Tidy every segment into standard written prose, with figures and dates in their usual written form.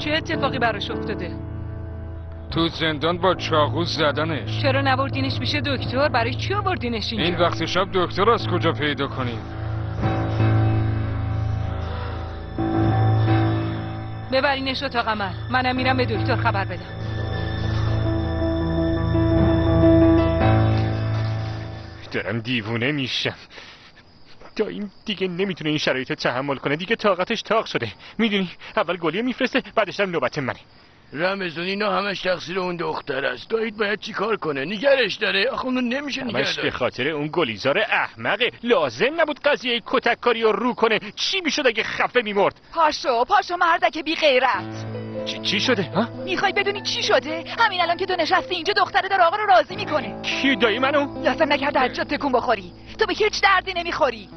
چه اتفاقی براش افتاده؟ تو زندان با چاقو زدنش. چرا نبردینش میشه دکتر؟ برای چی آوردینش اینجا؟ این وقت شب دکتر از کجا پیدا کنیم؟ ببرینش اتاق عمل. منم میرم به دکتر خبر بدم. دارم دیوونه میشم. دایم دیگه نمیتونه این شرایط تحمل کنه. دیگه طاقتش تاق شده. میدونی اول گلیه میفرسته بعدش هم نوبت منه. رمضان اینا همش تقصیر اون دختر است. دایید باید چیکار کنه؟ نگرش داره. آخه اونو نمیشه نگه داره. به خاطر اون گلیزار احمقه. لازم نبود قضیه کتککاری رو رو کنه. چی میشد اگه خفه میمرد؟ پاشو مردک بی غیرت. چی شده ها؟ میخوای بدونی چی شده؟ همین الان که تو نشستی اینجا دختره داره آقا رو راضی میکنه. کی دایی منو؟ لازم نکرد حجات تکون بخوری. تو به هیچ دردی نمیخوری.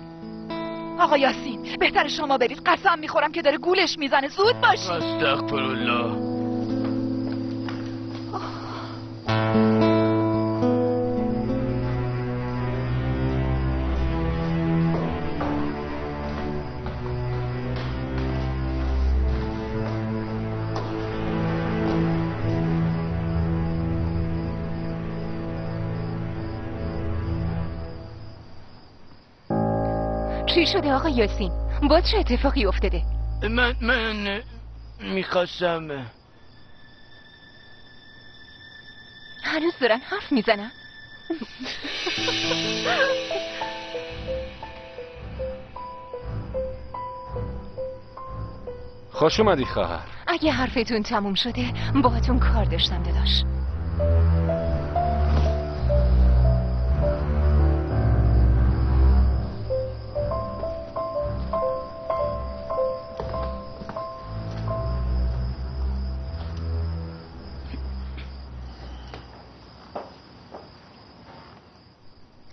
آقا یاسین بهتر شما برید. قسم میخورم که داره گولش میزنه. زود باشی. استغفرالله. چی شده آقا یاسین؟ باز چه اتفاقی افتاده؟ من میخواستم. هنوز دارن حرف میزنن؟ خوش اومدی خواهر. اگه حرفتون تموم شده باهاتون کار داشتم داداش.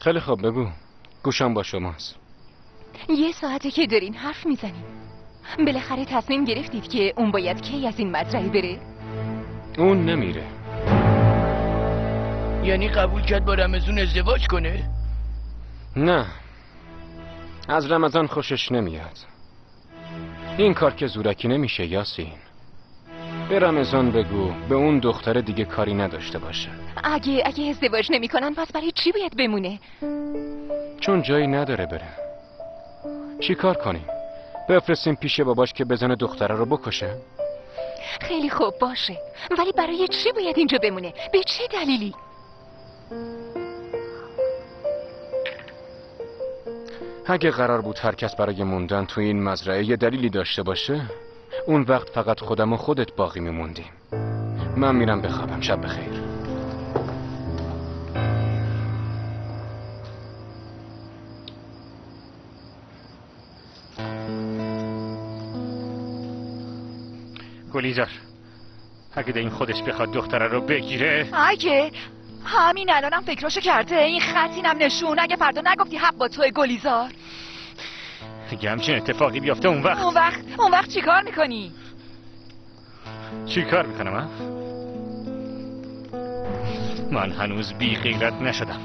خیلی خوب بگو. گوشم با شماست. یه ساعته که دارین حرف میزنیم. بالاخره تصمیم گرفتید که اون باید کی از این مزرعه بره؟ اون نمیره. یعنی قبول کرد با رمضان ازدواج کنه؟ نه. از رمضان خوشش نمیاد. این کار که زورکی نمیشه یاسین. به رمضان بگو به اون دختر دیگه کاری نداشته باشه. اگه ازدواج نمیکنن پس برای چی باید بمونه؟ چون جایی نداره بره. چی کار کنیم؟ بفرستیم پیش باباش که بزنه دختره رو بکشه؟ خیلی خوب باشه. ولی برای چی باید اینجا بمونه؟ به چه دلیلی؟ اگه قرار بود هر کس برای موندن تو این مزرعه یه دلیلی داشته باشه، اون وقت فقط خودم و خودت باقی میموندیم. من میرم بخوابم. شب بخیر. گلیزار اگه ده این خودش بخواد دختره رو بگیره. اگه همین الانم فکراشو کرده. این خطینم نشون. اگه فردا نگفتی حق با توی گلیزار، اگه همچین اتفاقی بیافته اون وقت چی کار میکنی؟ چی کار میکنم ها؟ من هنوز بی غیرت نشدم.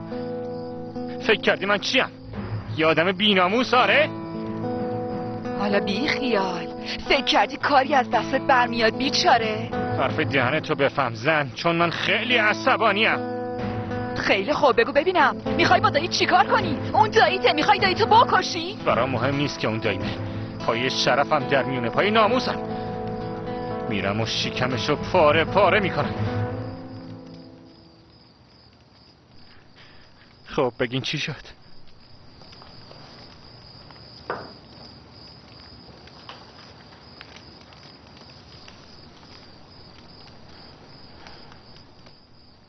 فکر کردی من چیم؟ یه آدم بی ناموس آره؟ حالا بی خیال. فکر کردی کاری از دستت برمیاد بیچاره؟ حرف دهنه تو بفهم زن، چون من خیلی عصبانیم. خیلی خوب بگو ببینم میخوای با دایی چیکار کنی؟ اون داییته. میخوای دایی تو بکشی؟ برام مهم نیست که اون داییته. پای شرفم در میونه، پای ناموسم. میرم و شکمشو پاره پاره میکنم. خب بگین چی شد؟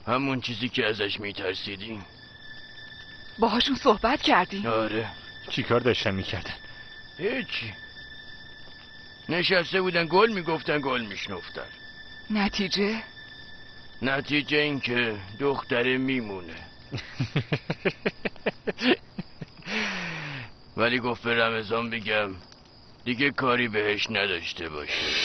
همون چیزی که ازش میترسیدین. باهاشون صحبت کردین؟ آره. چی کار داشتن میکردن؟ هیچی. نشسته بودن گل میگفتن گل میشنفتن. نتیجه این که دختره میمونه. ولی گفت به رمضان بگم دیگه کاری بهش نداشته باشه.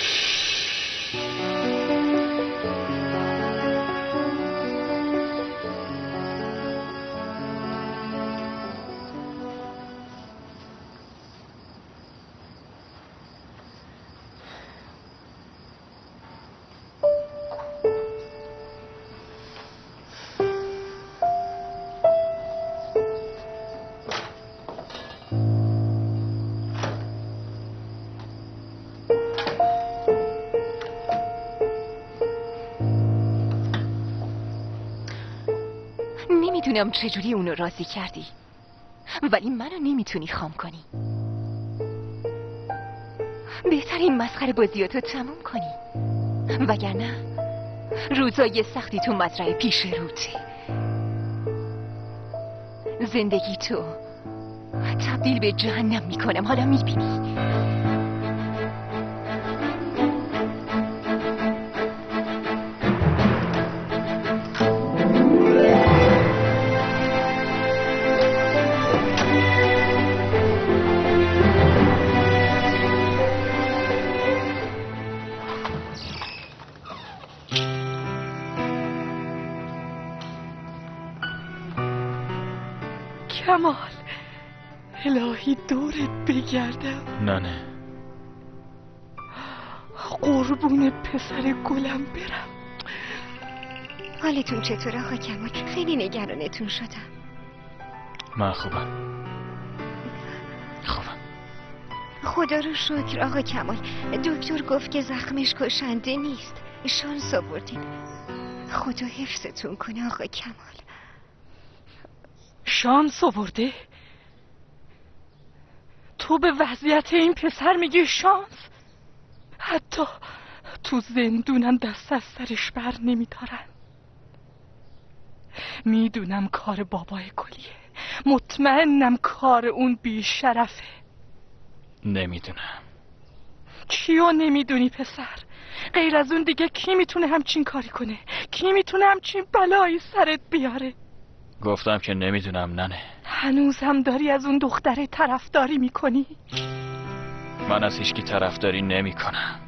نمیدونم چجوری اونو راضی کردی، ولی منو نمیتونی خام کنی. بهتر این مسخره بازیاتو تموم کنی، وگرنه روزای سختی تو مزرعه پیش روته. زندگی تو تبدیل به جهنم میکنم، حالا میبینی. کمال، الهی دورت بگردم. ننه، قربون پسر گلم برم. حالتون چطور آقا کمال؟ خیلی نگرانتون شدم. من خوبم، خوبم. خدا رو شکر آقا کمال، دکتر گفت که زخمش کشنده نیست. شانس آوردین. خدا حفظتون کنه آقا کمال. شانس آورده؟ تو به وضعیت این پسر میگی شانس؟ حتی تو زندونم دست از سرش بر نمیدارن. میدونم کار بابای گلیه، مطمئنم کار اون بیشرفه. نمیدونم. چیو نمیدونی پسر؟ غیر از اون دیگه کی میتونه همچین کاری کنه؟ کی میتونه همچین بلایی سرت بیاره؟ گفتم که نمیدونم ننه. هنوز هم داری از اون دختره طرفداری میکنی؟ من از هیچکی طرفداری نمیکنم.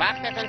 وقتتون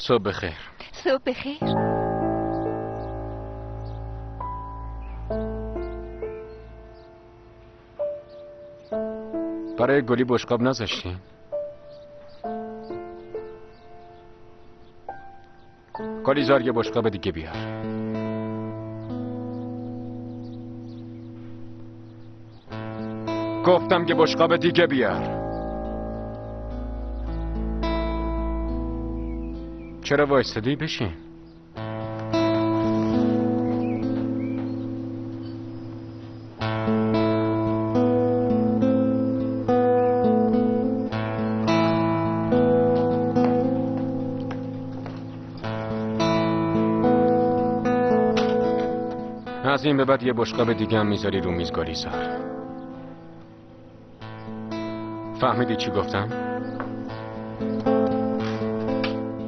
صبح بخیر. صبح بخیر. برای گلی بشقاب نذاشتین؟ گلیزار یه بشقاب دیگه بیار. گفتم که بشقاب دیگه بیار. چرا وایستادی؟ بشین. از این به بعد یه بشقاب دیگه هم میذاری رو میز گلیزار. فهمیدی چی گفتم؟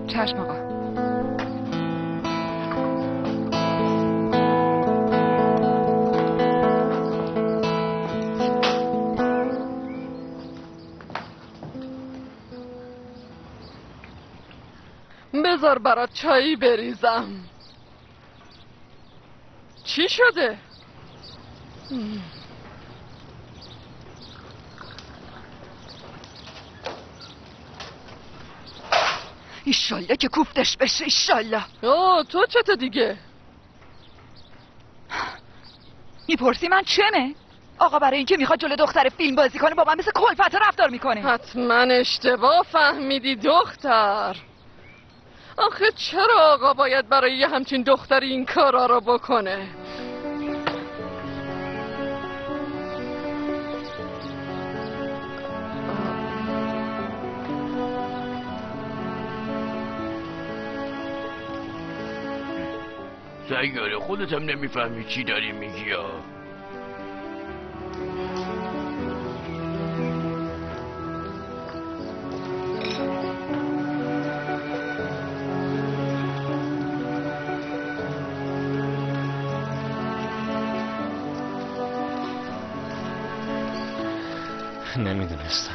چشم آقا. بذار برات چایی بریزم. چی شده؟ ایشالله که کوفتش بشه، ایشالله. آه تو چطور دیگه؟ میپرسی من چمه؟ آقا برای اینکه میخواد جلو دختر فیلم بازی کنه با من مثل کلفتا رفتار میکنه. حتما اشتباه فهمیدی دختر. آخه چرا آقا باید برای یه همچین دختری این کارا رو بکنه؟ سیاره خودت هم نمیفهمی چی داری میگی. نمیدونستم.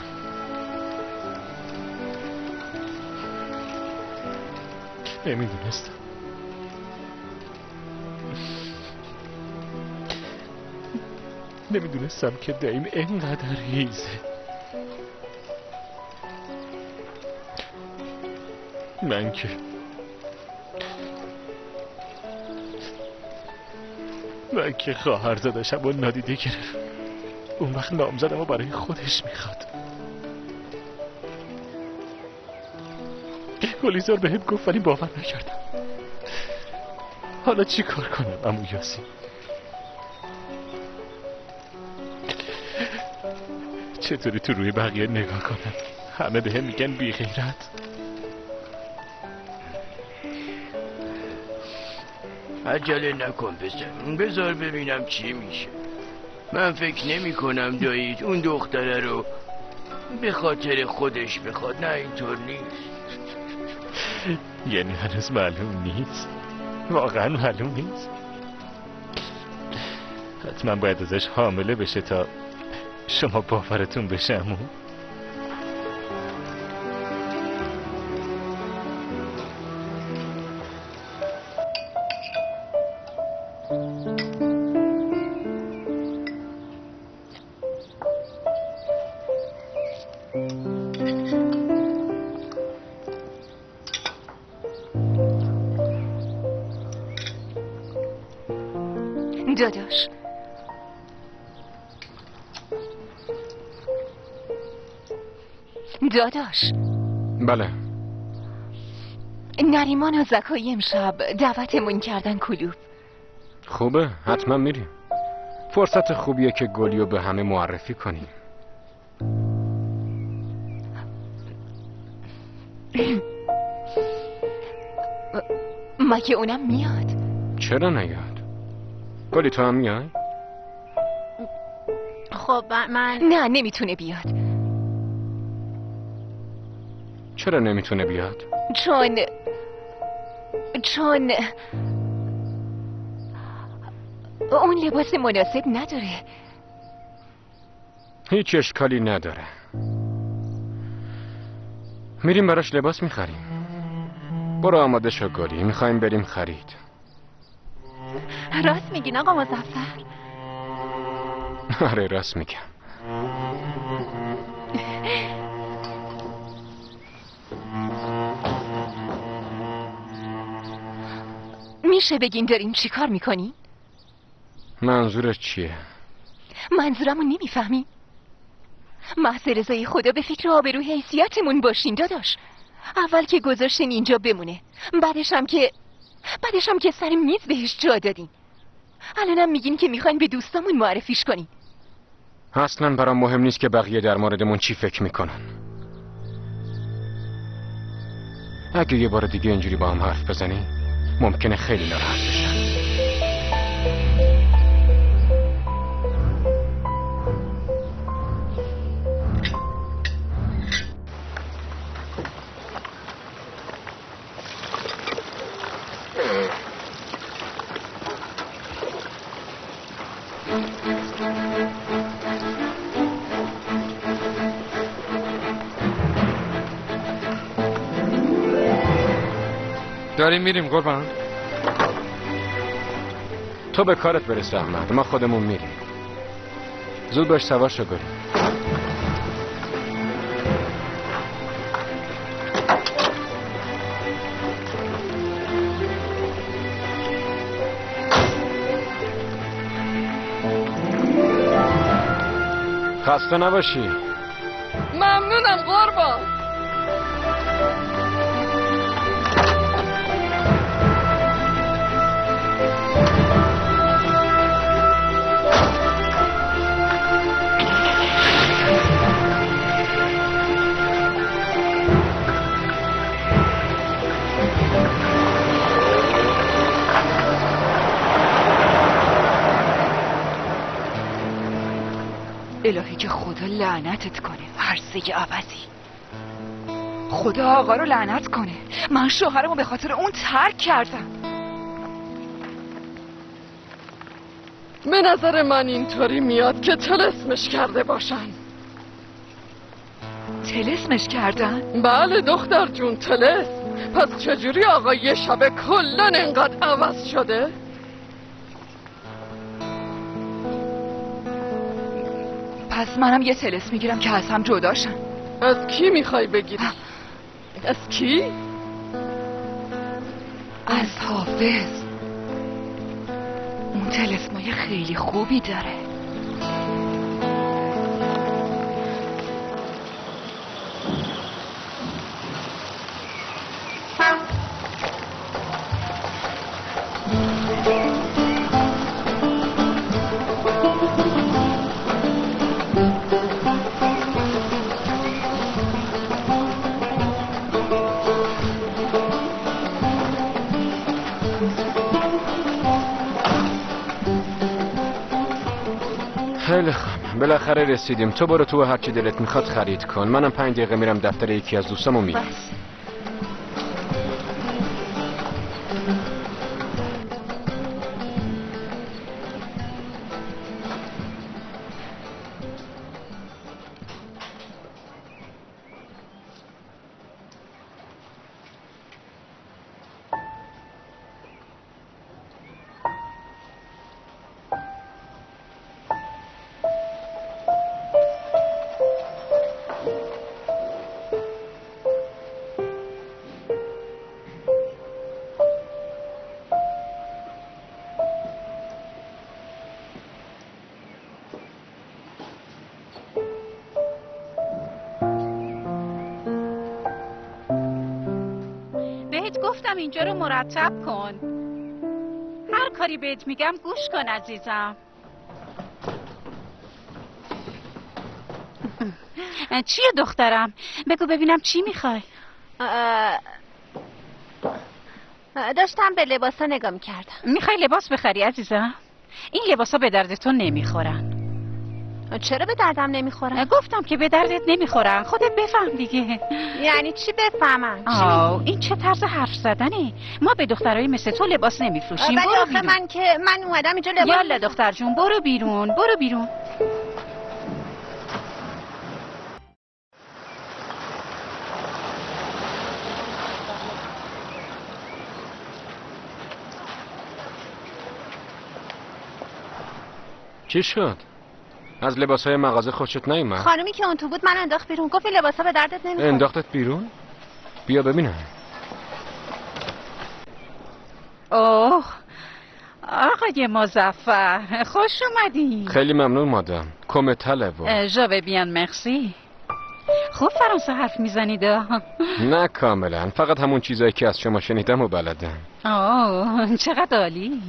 نمیدونستم. نمیدونستم که دایم اینقدر هیزه. من که خواهر زادشم و نادیده گرفت. اون وقت نامزدم و برای خودش میخواد. گلیزار بهم گفت ولی باور نکردم. حالا چی کار کنم عمو یاسین؟ چطوری تو روی بقیه نگاه کنم؟ همه بهم میگن بی غیرت. عجله نکن بزن. بذار ببینم چی میشه. من فکر نمی کنم دایید اون دختره رو به خاطر خودش بخواد. نه اینطور نیست. یعنی هنوز معلوم نیست؟ واقعا معلوم نیست؟ حتما باید ازش حامله بشه تا شما باورتون بشه عمو. داداش بله. نریمان و زکایی امشب دعوتمون کردن کلوب. خوبه، حتما میریم. فرصت خوبیه که گلیو به همه معرفی کنیم. مگه اونم میاد؟ چرا نیاد؟ گلی تو هم میای؟ خب من... نه نمیتونه بیاد. چرا نمیتونه بیاد؟ چون اون لباس مناسب نداره. هیچ اشکالی نداره. میریم براش لباس میخریم. برو آماده شو گلی، میخوایم بریم خرید. راست میگین آقا مظفر؟ آره راست میگم. میشه بگین دارین چی کار میکنین؟ منظورت چیه؟ منظورمو نمیفهمی؟ محض رضای خدا به فکر آبرو حیثیتمون باشین داداش. اول که گذاشتین اینجا بمونه، بعدش هم که سر میز بهش جا دادین. الانم میگین که میخواین به دوستامون معرفیش کنین. اصلا برام مهم نیست که بقیه در موردمون چی فکر میکنن. اگه یه بار دیگه اینجوری با هم حرف بزنی ممکنه خیلی ناراحت بشن. داریم میریم قربان. تو به کارت برس احمد، ما خودمون میریم. زود باش سوار شو گلی. خسته نباشی. ممنونم قربان. الهی که خدا لعنتت کنه، عرضه عوضی. خدا آقا رو لعنت کنه. من شوهرمو به خاطر اون ترک کردم. به نظر من اینطوری میاد که تلسمش کرده باشن. طلسمش کردن؟ بله دختر جون طلسم. پس چجوری آقا یه شب کلن اینقدر عوض شده؟ پس منم یه طلسم میگیرم که از هم جداشم. از کی میخوای بگیرم؟ از کی؟ از حافظ. اون طلسمای خیلی خوبی داره. بالاخره رسیدیم. تو برو تو هرچی دلت میخواد خرید کن. منم 5 دقیقه میرم دفتر یکی از دوستامو میام. اینجا رو مرتب کن. هر کاری بهت میگم گوش کن عزیزم. چیه دخترم؟ بگو ببینم چی میخوای؟ داشتم به لباسا نگاه میکردم. میخوای لباس بخری عزیزم؟ این لباسا به دردتون نمیخورن. چرا به دردم نمیخورن؟ گفتم که به دردت نمیخورن. خودت بفهم دیگه. یعنی چی بفهمم؟ این چه طرز حرف زدنه؟ ما به دخترای مثل تو لباس نمیفروشیم. ولی آخه من اومدم اینجا لباس. یالا دختر جون برو بیرون. برو بیرون. چی شد؟ از لباسهای مغازه خوشت نیومد؟ خانومی که اون تو بود من انداخت بیرون. گفت لباسا به دردت نمیخوره. انداختت بیرون؟ بیا ببینم. اوه آقای مظفر خوش اومدی. خیلی ممنون مادام. کمه تله و جوه بیان مرسی. خوب فرانسه حرف میزنید؟ نه کاملا، فقط همون چیزایی که از شما شنیدم و بلدم. اوه چقدر عالی.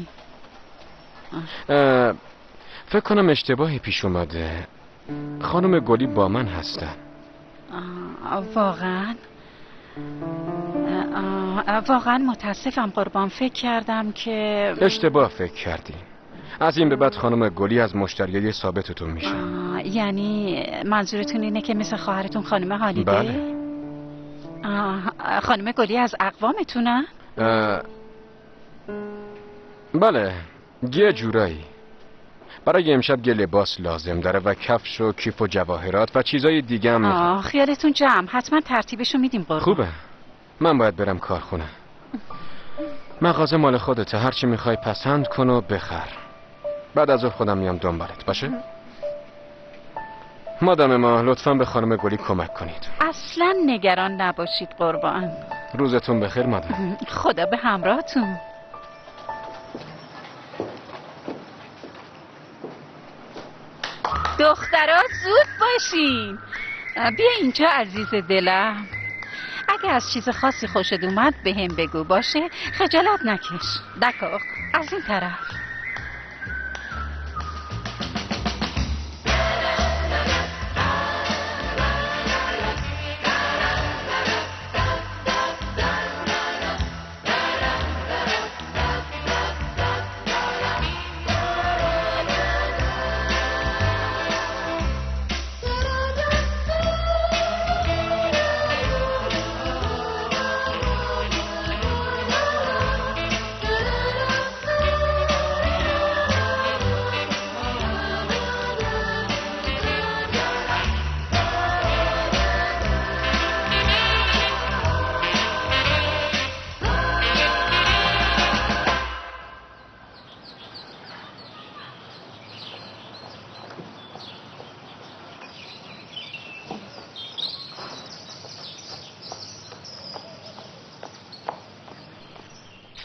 فکر کنم اشتباهی پیش اومده. خانم گلی با من هستن. واقعا؟ واقعا متاسفم قربان. فکر کردم که اشتباه فکر کردی. از این به بعد خانم گلی از مشتریای ثابتتون میشه. یعنی منظورتون اینه که مثل خواهرتون خانم حالیده؟ بله. خانم گلی از اقوامتونه؟ بله یه جورایی. برای امشب یه لباس لازم داره و کفش و کیف و جواهرات و چیزای دیگه هم. خیالتون جمع. حتما ترتیبشو میدیم قربان. خوبه. من باید برم کارخونه. مغازه مال خودته. هر چی میخوای پسند کن و بخر. بعد از خودم میام دنبالت. باشه؟ مادام ما لطفاً به خانم گلی کمک کنید. اصلاً نگران نباشید قربان. روزتون بخیر مادام. خدا به همراهتون. دخترها زود باشین. بیا اینجا عزیز دلم. اگه از چیز خاصی خوشت اومد به هم بگو باشه؟ خجالت نکش. دکا از این طرف.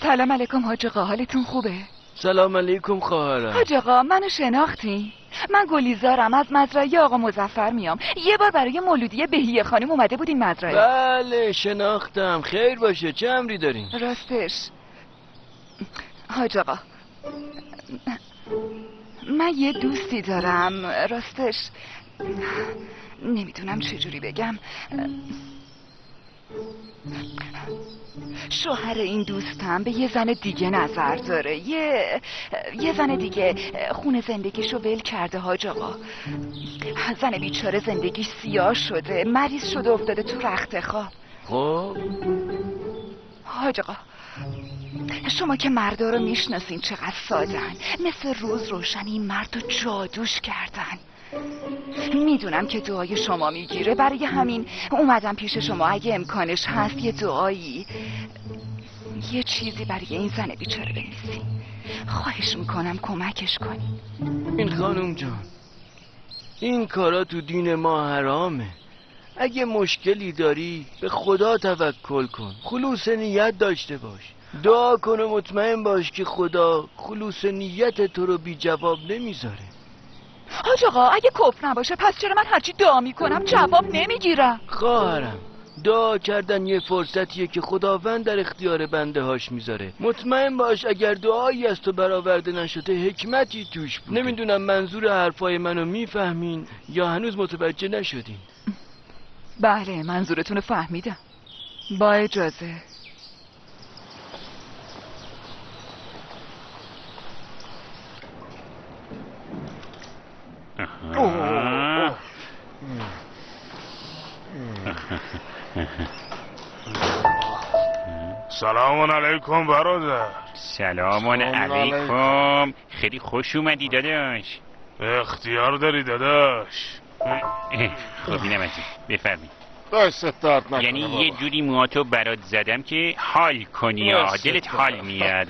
سلام علیکم حاج آقا، حالتون خوبه؟ سلام علیکم خواهرم. حاج آقا منو شناختی؟ من گلیزارم، از مزرعه آقا مظفر میام. یه بار برای مولودیه بهیه خانم اومده بود این مزرعه. بله شناختم، خیر باشه. چه امری دارین؟ راستش حاج آقا من یه دوستی دارم، راستش نمیدونم چجوری بگم. شوهر این دوستم به یه زن دیگه نظر داره، یه زن دیگه. خونه زندگیشو ول کرده حاج آقا. زن بیچاره زندگیش سیاه شده، مریض شده، افتاده تو رختخواب. خب حاج آقا شما که مردا رو میشناسین چقدر سادن، مثل روز روشن این مرد رو جادوش کردن. میدونم که دعای شما میگیره، برای همین اومدم پیش شما. اگه امکانش هست یه دعایی، یه چیزی برای این زن بیچاره بنویسی، خواهش میکنم کمکش کنی. این خانم جان، این کارا تو دین ما حرامه. اگه مشکلی داری به خدا توکل کن، خلوص نیت داشته باش، دعا کن و مطمئن باش که خدا خلوص نیت تو رو بی جواب نمیذاره. حاج آقا اگه کفر نباشه پس چرا من هرچی دعا میکنم جواب نمیگیرم؟ خواهرم دعا کردن یه فرصتیه که خداوند در اختیار بنده هاش میذاره. مطمئن باش اگر دعایی از تو برآورده نشده حکمتی توش بود. نمیدونم منظور حرفای منو میفهمین یا هنوز متوجه نشدین؟ بله منظورتون رو فهمیدم. با اجازه. سلام علیکم برادر. سلام علیکم. خیلی خوش اومدی داداش. اختیار داری داداش. خب اینم ازی بفرمی. یعنی یه جوری مواتو برات زدم که حال کنی، دلت حال میاد.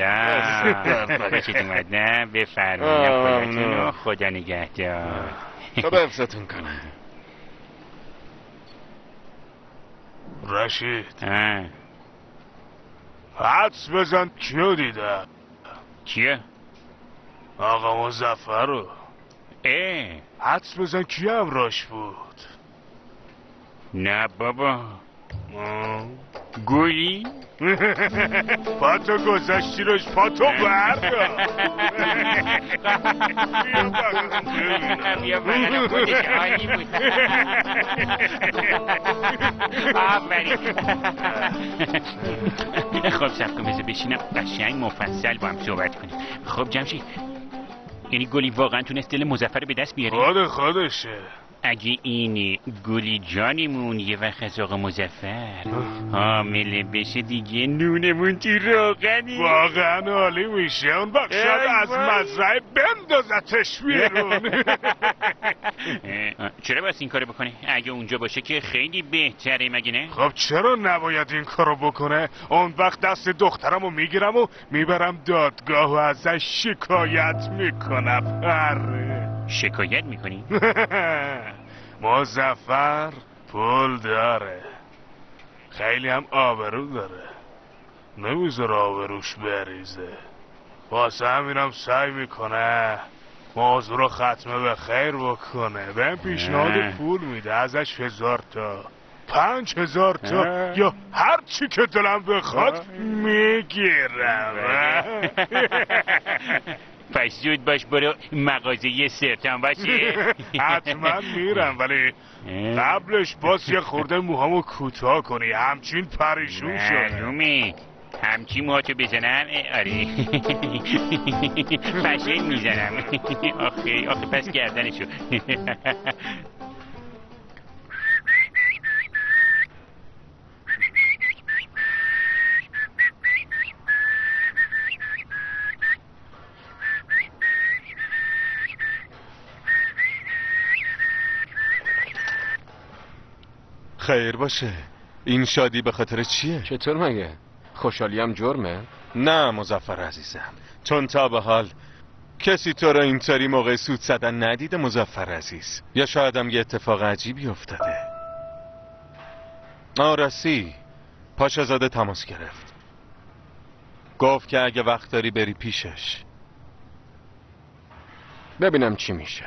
باشید اومد نه بفرمی. خدا نگهدار. تا به حفظتون کنم. رشید حدس بزن کیو دیدم. کیه؟ آقا مظفر رو. حدس بزن کیه همراش بود. نه بابا گویی پاتو گذاشتی روش، پاتو بردار. بیا بردار خودش آنی بود. خب صرف کن بذار بشینم قشنگ مفصل با هم صحبت کنیم. خب جمشید یعنی گلی واقعا تونست دل مظفر به دست بیاری؟ خود خودشه. اگه این گلی جانمون یه وقت از آقا مظفر حامله بشه دیگه نونمون تو روغنی. واقعا عالی میشه. اون وقت شاید از مزرعه بندازتش بیرون. چرا باید این کارو بکنه؟ اگه اونجا باشه که خیلی بهتره مگه نه؟ خب چرا نباید این کارو بکنه؟ اون وقت دست دخترمو میگیرم و میبرم دادگاه و ازش شکایت میکنم. شکایت میکنی؟ مظفر پول داره، خیلی هم آبرو داره، نمیذاره آبروش بریزه. واسه همینم سعی میکنه موضوع رو ختمه به خیر بکنه. بهم پیشنهاد پول میده، ازش 1000 تا 5000 تا یا هر چی که دلم بخواد میگیرم. پس زود باش برو مغازه یه سرتم باشه. حتما میرم، ولی قبلش باز یه خورده موهامو کوتاه کنی، همچین پریشون شد. معلومه همچین موهاتو بزنم. آره پشه میزنم. آخه پس گردنشو. خیر باشه. این شادی به خاطر چیه؟ چطور مگه؟ خوشحالیم جرمه؟ نه مظفر عزیزم، چون تا به حال کسی تو را اینطوری موقع سود زدن ندیده مظفر عزیز. یا شاید هم یه اتفاق عجیبی افتاده. آراسی پاشازاده تماس گرفت، گفت که اگه وقت داری بری پیشش ببینم چی میشه.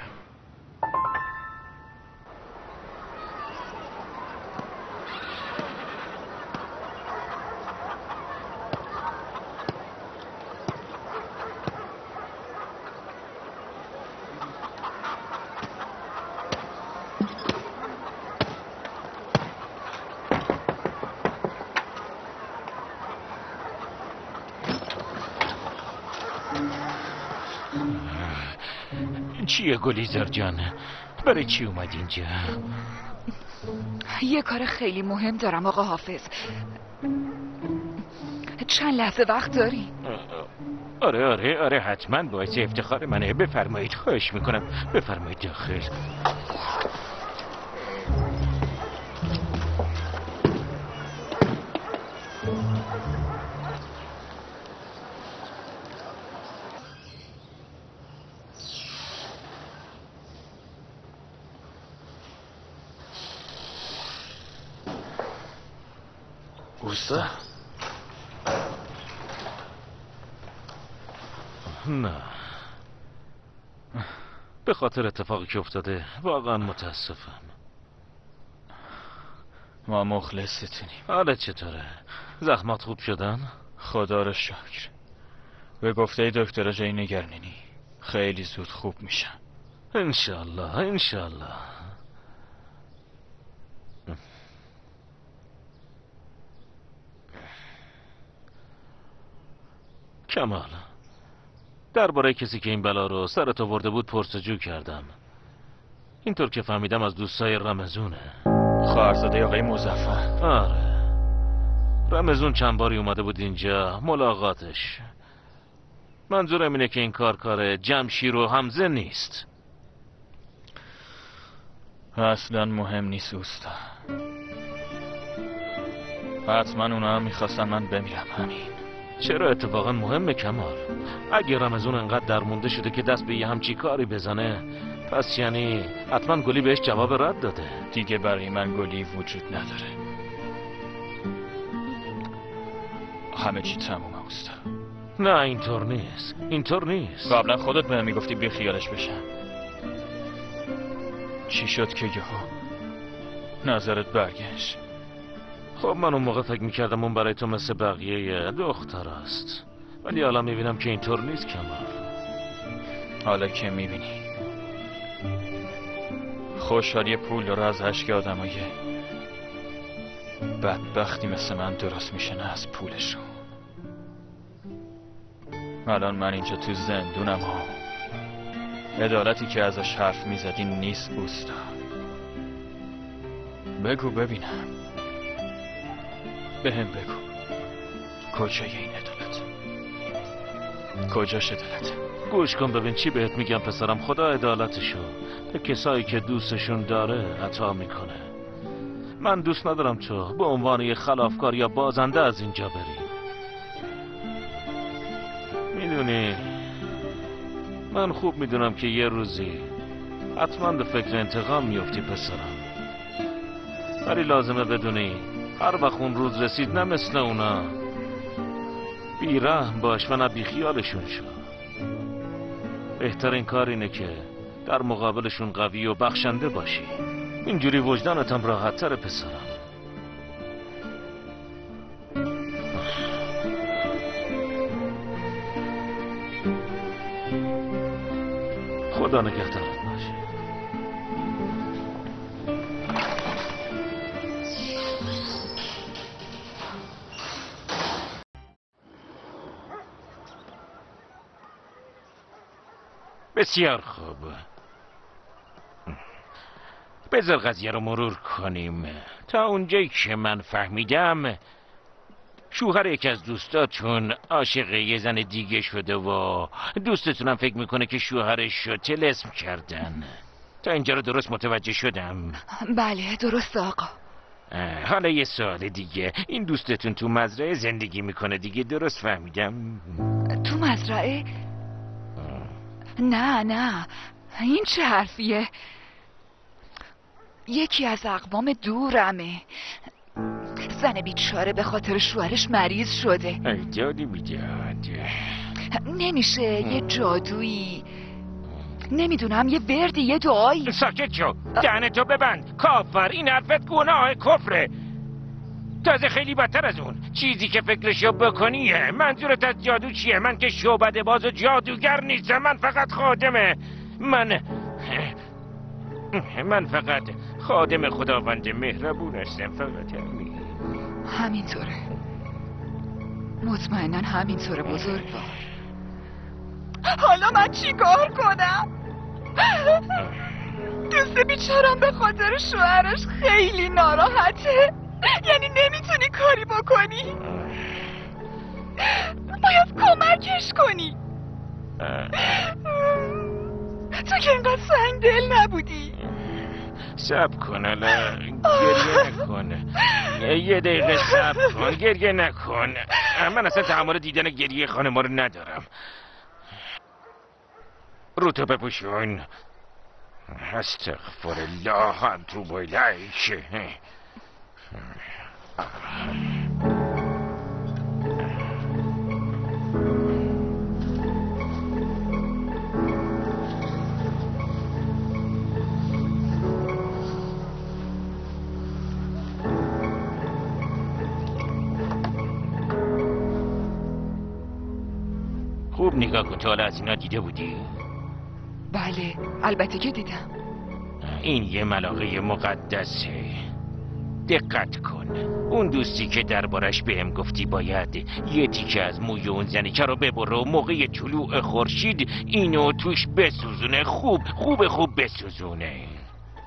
چیه گلیزار جان؟ برای چی اومد اینجا؟ یه کار خیلی مهم دارم آقا حافظ. چند لحظه وقت داری؟ آره حتما، باعث افتخار منه. بفرمایید، خواهش میکنم بفرمایید داخل. نه، به خاطر اتفاقی که افتاده واقعا متاسفم. ما مخلصتونیم. حالت چطوره؟ زخمات خوب شدن؟ خدا رو شکر. به گفته دکتر جای نگرانینی خیلی زود خوب میشن. انشالله انشالله. کمال، درباره کسی که این بلا رو سرت آورده بود پرسجو کردم. اینطور که فهمیدم از دوستای رمضونه. خواهرزاده آقای مظفر. آره، رمضون چند باری اومده بود اینجا ملاقاتش. منظورم اینه که این کار جمشیر و حمزه نیست. اصلا مهم نیست اوستا. حتما اونا هم میخواستن من بمیرم. همین. چرا اتفاقا مهمه کمال؟ اگه رمضان انقدر درمونده شده که دست به یه همچی کاری بزنه، پس یعنی حتما گلی بهش جواب رد داده. دیگه برای من گلی وجود نداره. همه چی تمومه اوستا. نه اینطور نیست، اینطور نیست. قبلا خودت بهم میگفتی بی خیالش بشم. چی شد که یهو نظرت برگشت؟ خب من اون موقع فکر میکردم اون برای تو مثل بقیه دختر است، ولی حالا میبینم که اینطور نیست کمال. حالا که میبینی خوشحالی پول رو از اشک آدمای بدبختی مثل من درست میشه، نه از پولشون. الان من اینجا تو زندونم ها. عدالتی که ازش حرف میزدی نیست اوستا. بگو ببینم، بهم بگو کجای این عدالت؟ کجاش عدالت؟ گوش کن ببین چی بهت میگم پسرم. خدا عدالتشو به کسایی که دوستشون داره عطا میکنه. من دوست ندارم تو به عنوان یه خلافکار یا بازنده از اینجا بری. میدونی من خوب میدونم که یه روزی حتما به فکر انتقام میفتی پسرم، ولی لازمه بدونی هر وقت اون روز رسید نه مثل اونا بی‌رحم باش و نه بیخیالشون شو. بهترین کار اینه که در مقابلشون قوی و بخشنده باشی. اینجوری وجدانتم راحت‌تره پسرم. خدا نگهدارت باشه. بسیار خوب، بذار قضیه رو مرور کنیم. تا اونجایی که من فهمیدم شوهر یکی از دوستاتون عاشق یه زن دیگه شده و دوستتونم فکر میکنه که شوهرش رو طلسم کردن. تا اینجا رو درست متوجه شدم؟ بله درست آقا. حالا یه سوال دیگه، این دوستتون تو مزرعه زندگی میکنه دیگه، درست فهمیدم؟ تو مزرعه؟ نه این چه حرفیه؟ یکی از اقوام دورمه، زن بیچاره به خاطر شوهرش مریض شده. جادو بیجاد نمیشه یه جادویی، نمیدونم، یه وردی، یه دعایی. ساکت شو، دهنتو ببند. کافر، این حرفت گناه کفره. تازه خیلی بدتر از اون چیزی که فکرشو بکنیه. منظورت از جادو چیه؟ من که شعبده باز و جادوگر نیستم، من فقط خادمه. من فقط خادم خداوند مهربون هستم، فقط همین. همینطوره، مطمئنا همینطوره بزرگوار. حالا من چیکار کنم؟ دوست بیچارم به خاطر شوهرش خیلی ناراحته. یعنی نمیتونی کاری بکنی؟ باید کمکش کنی. تو که اینقدر سنگ دل نبودی. صبر کن، حالا گریه نکن. یه دقیقه صبر کن، گریه نکن. من اصلا تحمل دیدن گریه خانم رو ندارم. رو تو بپوشون. استغفر الله هم تو بایلش. خوب نگاه کن، تا حالا از اینا دیده بودی؟ بله، البته که دیدم. این یه ملاقه مقدسه، دقت کن. اون دوستی که دربارش بهم گفتی باید یه تیکه از موی اون زنیکه رو ببره و موقع طلوع خورشید اینو توش بسوزونه. خوب خوب خوب بسوزونه،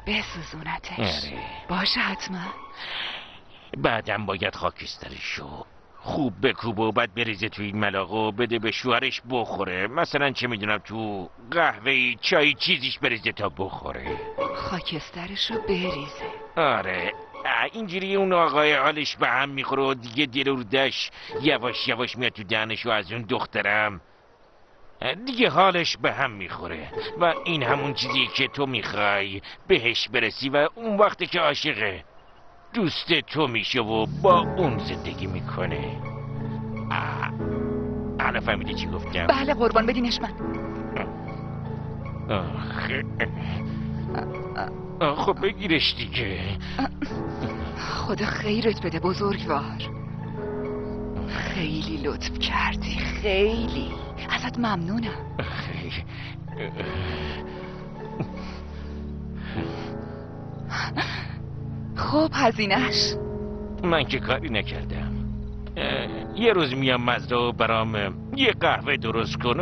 بسوزونتش. آره. باشه حتما. بعدم باید خاکسترشو خوب بکوب و بعد بریزه توی این ملاقه و بده به شوهرش بخوره. مثلا چه میدونم، تو قهوه، چای، چیزیش بریزه تا بخوره. خاکسترشو بریزه. آره، اینجوری اون آقای حالش به هم میخوره و دیگه دلوردش یواش یواش میاد تو دهنش و از اون دخترم دیگه حالش به هم میخوره و این همون چیزی که تو میخوای بهش برسی و اون وقتی که عاشقه دوست تو میشه و با اون زندگی میکنه. حالا فهمیدی چی گفتم؟ بله قربان، بدینش من. خب بگیرش دیگه. خدا خیرت بده بزرگوار، خیلی لطف کردی، خیلی ازت ممنونم. خب هزینهش؟ من که کاری نکردم. یه روز میام مزدا و برام یه قهوه درست کن.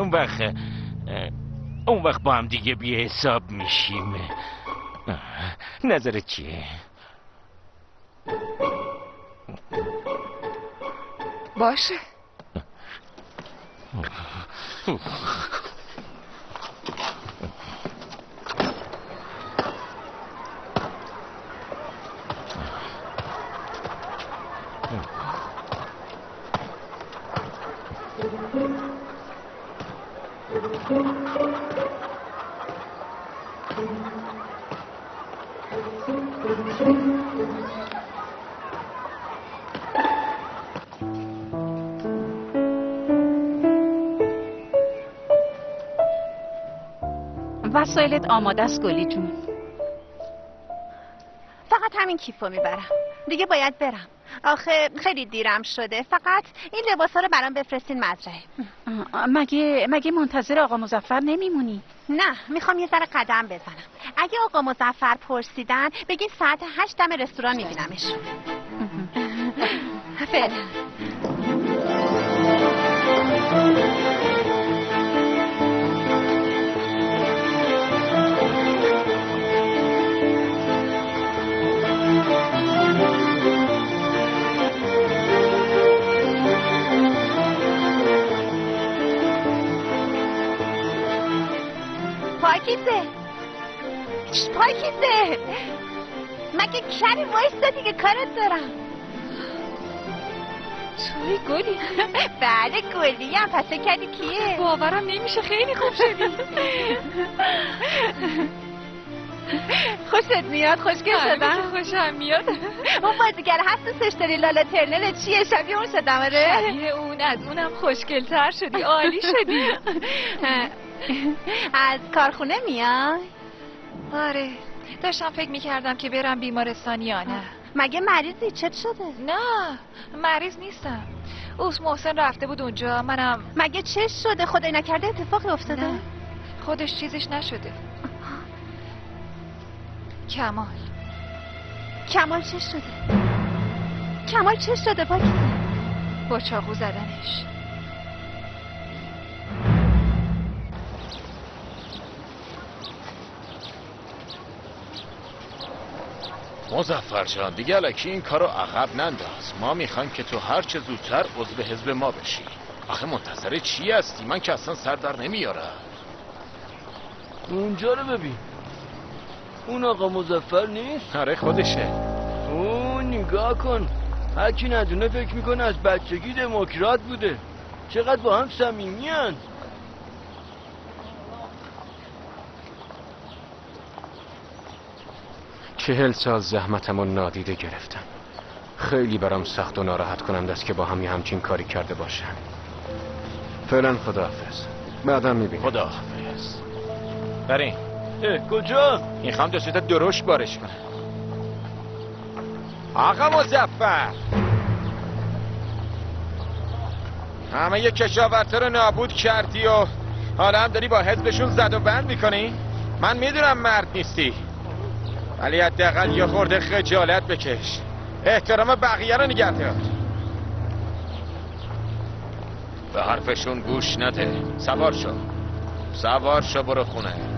اون وقت با هم دیگه بی حساب میشیم. نظرت چیه؟ باشه. وسایلت آماده است گلی جون. فقط همین کیفو میبرم دیگه، باید برم. آخه خیلی دیرم شده. فقط این لباسا رو برام بفرستین مزرعه. مگه منتظر آقا مظفر نمیمونی؟ نه، میخوام یه ذره قدم بزنم. اگه آقا مظفر پرسیدن بگین ساعت 8 دم رستوران میبینمش. فعلا. پاکیزه، مگه کمی وایستا دیگه، کارت دارم. توی گلی؟ بله گلی، هم پسه کردی کیه؟ باورم نمیشه، خیلی خوب شدی. خوشت میاد؟ خوشگل شدم. خوشم میاد. اون بازیگر هست دوستش داری، لالا ترنل چیه؟ شبیه اون شدم. آره شبیه اون، از اونم خوشگلتر شدی. عالی شدی. از کارخونه میای؟ آره داشتم فکر میکردم که برم بیمارستان یا نه. مگه مریضی؟ چت شده؟ نه مریض نیستم. اوس محسن رفته بود اونجا، منم. مگه چش شده؟ خدای نکرده اتفاقی افتاده؟ خودش چیزش نشده. کمال، کمال چش شده؟ کمال چش شده؟ پاکی با چاقو زدنش. مظفر جان دیگه الکی این کارو عقب ننداز. ما میخوایم که تو هر چه زودتر عضو حزب ما بشی. آخه منتظر چی هستی؟ من که اصلا سر در نمیارم. اونجا رو ببین، اون آقا مظفر نیست؟ آره خودشه. اون نگاه کن، هر کی ندونه فکر میکنه از بچگی دموکرات بوده. چقدر با هم صمیمیان. چهل سال زحمتمو نادیده گرفتم. خیلی برام سخت و ناراحت کننده است که با هم همچین کاری کرده باشم. فعلا خداحافظ. بعدم میبینم. خداحافظ. بریم. کجا؟ میخوام دوستت درشت بارش کنم. آقا مظفر، همه یه کشاورتا رو نابود کردی و حالا هم داری با حزبشون زد و بند میکنی؟ من میدونم مرد نیستی، ولی حداقل یه خورده خجالت بکش. احترام بقیه رو نگه دار. به حرفشون گوش نده. سوار شو، سوار شو برو خونه.